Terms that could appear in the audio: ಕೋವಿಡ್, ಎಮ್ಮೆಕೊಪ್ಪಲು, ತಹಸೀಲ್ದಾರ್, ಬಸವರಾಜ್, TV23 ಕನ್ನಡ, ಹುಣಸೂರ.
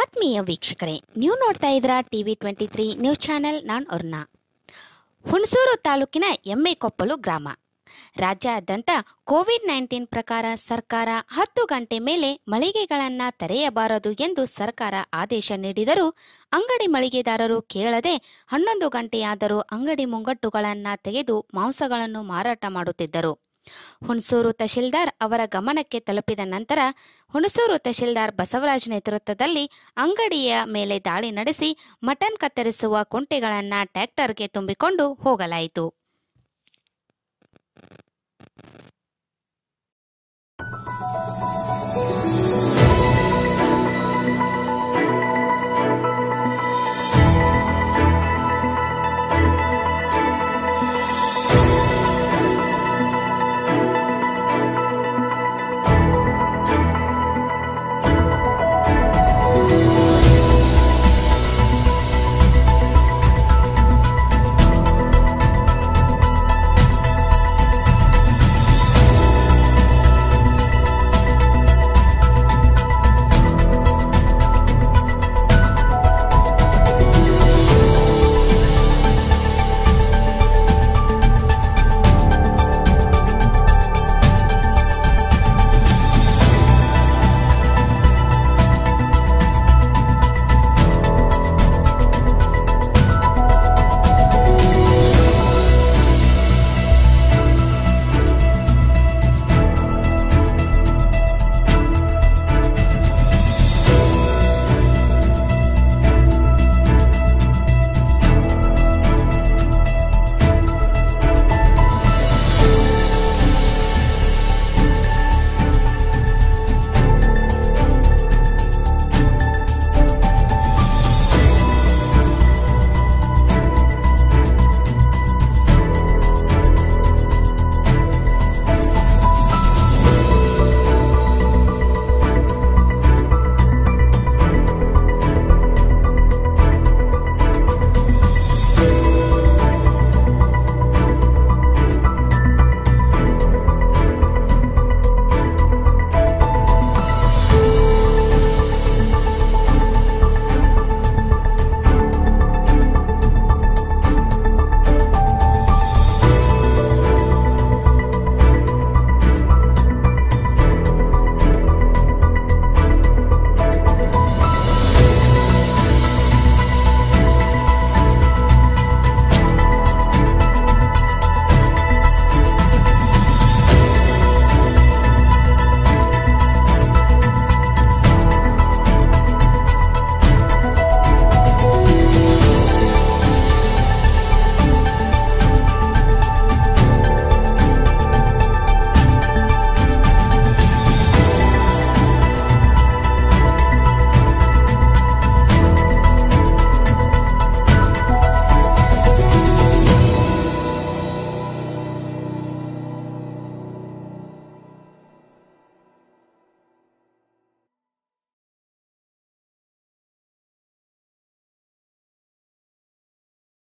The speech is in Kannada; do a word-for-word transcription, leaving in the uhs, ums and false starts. ಆತ್ಮೀಯ ವೀಕ್ಷಕರೇ, ನೀವು ನೋಡ್ತಾ ಇದ್ರ TV twenty three news channel. ನಾನು ಅರುಣ. ಹುಣಸೂರು ತಾಲೂಕಿನ ಎಮ್ಮೆಕೊಪ್ಪಲು ಗ್ರಾಮ. ರಾಜ್ಯಾದ್ಯಂತ ಕೋವಿಡ್ ನೈನ್ಟೀನ್ ಪ್ರಕಾರ ಸರ್ಕಾರ ಹತ್ತು ಗಂಟೆ ಮೇಲೆ ಮಳಿಗೆಗಳನ್ನು ತೆರೆಯಬಾರದು ಎಂದು ಸರ್ಕಾರ ಆದೇಶ ನೀಡಿದರೂ ಅಂಗಡಿ ಮಳಿಗೆದಾರರು ಕೇಳದೆ ಹನ್ನೊಂದು ಗಂಟೆಯಾದರೂ ಅಂಗಡಿ ಮುಂಗಟ್ಟುಗಳನ್ನು ತೆಗೆದು ಮಾಂಸಗಳನ್ನು ಮಾರಾಟ ಮಾಡುತ್ತಿದ್ದರು. ಹುಣಸೂರು ತಹಶೀಲ್ದಾರ್ ಅವರ ಗಮನಕ್ಕೆ ತಲುಪಿದ ನಂತರ ಹುಣಸೂರು ತಹಶೀಲ್ದಾರ್ ಬಸವರಾಜ್ ನೇತೃತ್ವದಲ್ಲಿ ಅಂಗಡಿಯ ಮೇಲೆ ದಾಳಿ ನಡೆಸಿ ಮಟನ್ ಕತ್ತರಿಸುವ ಕುಂಟೆಗಳನ್ನು ಟ್ರ್ಯಾಕ್ಟರ್ಗೆ ತುಂಬಿಕೊಂಡು ಹೋಗಲಾಯಿತು.